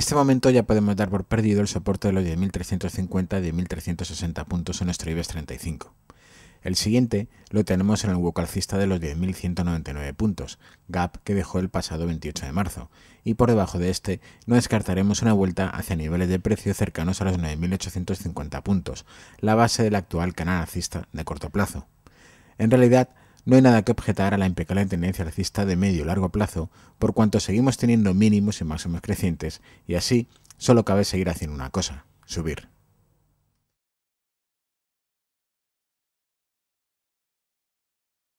este momento ya podemos dar por perdido el soporte de los 10.350 y 10.360 puntos en nuestro IBEX 35. El siguiente lo tenemos en el hueco alcista de los 10.199 puntos, gap que dejó el pasado 28 de marzo, y por debajo de este no descartaremos una vuelta hacia niveles de precio cercanos a los 9.850 puntos, la base del actual canal alcista de corto plazo. En realidad, no hay nada que objetar a la impecable tendencia alcista de medio y largo plazo, por cuanto seguimos teniendo mínimos y máximos crecientes, y así solo cabe seguir haciendo una cosa: subir.